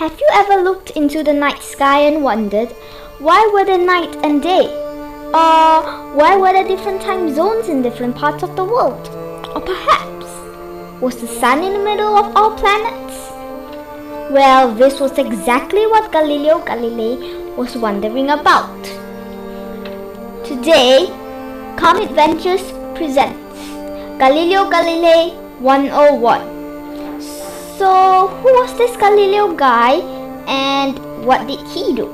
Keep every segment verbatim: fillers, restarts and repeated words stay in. Have you ever looked into the night sky and wondered, why were there night and day? Or why were there different time zones in different parts of the world? Or perhaps, was the sun in the middle of all planets? Well, this was exactly what Galileo Galilei was wondering about. Today, Comet Adventures presents Galileo Galilei one oh one. So, who was this Galileo guy and what did he do?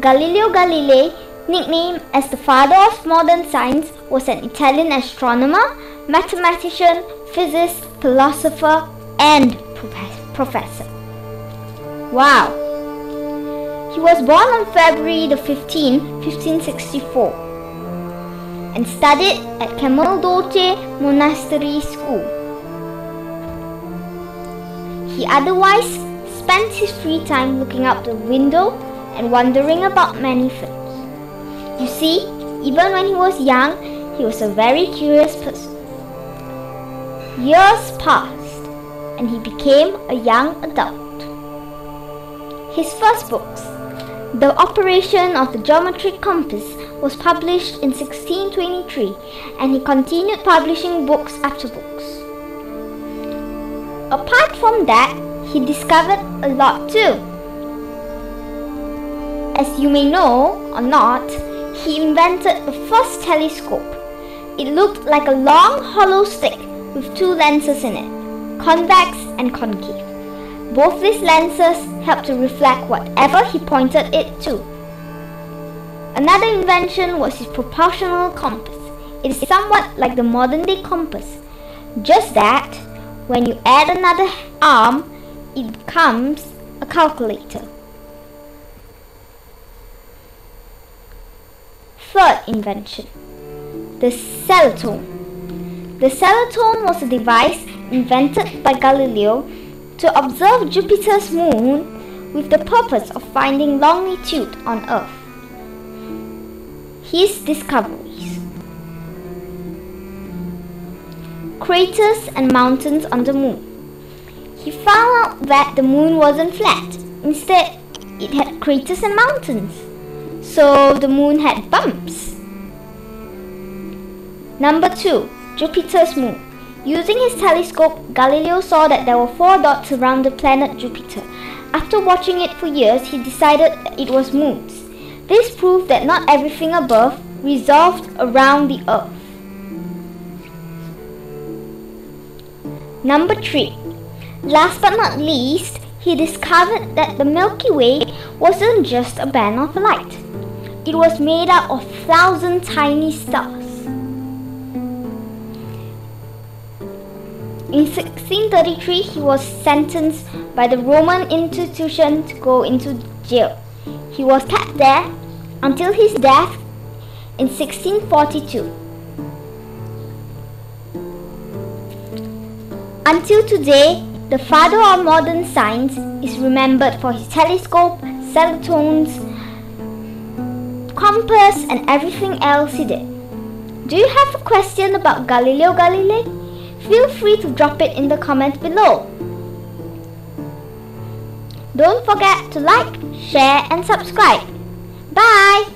Galileo Galilei, nicknamed as the father of modern science, was an Italian astronomer, mathematician, physicist, philosopher, and professor. Wow! He was born on February the fifteenth, fifteen sixty-four, and studied at Camaldolese Monastery School. He otherwise spent his free time looking out the window and wondering about many things. You see, even when he was young, he was a very curious person. Years passed, and he became a young adult. His first books, The Operation of the Geometric Compass, was published in sixteen twenty-three, and he continued publishing books after books. Apart from that, he discovered a lot too. As you may know or not, he invented the first telescope. It looked like a long hollow stick with two lenses in it, convex and concave. Both these lenses helped to reflect whatever he pointed it to. Another invention was his proportional compass. It is somewhat like the modern day compass, just that when you add another arm, it becomes a calculator. Third invention, the seletone. The seletone was a device invented by Galileo to observe Jupiter's moon with the purpose of finding longitude on Earth. His discoveries: craters and mountains on the moon. He found out that the moon wasn't flat. Instead, it had craters and mountains. So the moon had bumps. Number two, Jupiter's moon. Using his telescope, Galileo saw that there were four dots around the planet Jupiter. After watching it for years, he decided it was moons. This proved that not everything above revolved around the Earth. Number three, last but not least, he discovered that the Milky Way wasn't just a band of light. It was made up of thousand tiny stars. In sixteen thirty-three, he was sentenced by the Roman Inquisition to go into jail. He was kept there until his death in sixteen forty-two. Until today, the father of modern science is remembered for his telescope, seletones, compass, and everything else he did. Do you have a question about Galileo Galilei? Feel free to drop it in the comment below. Don't forget to like, share, and subscribe. Bye!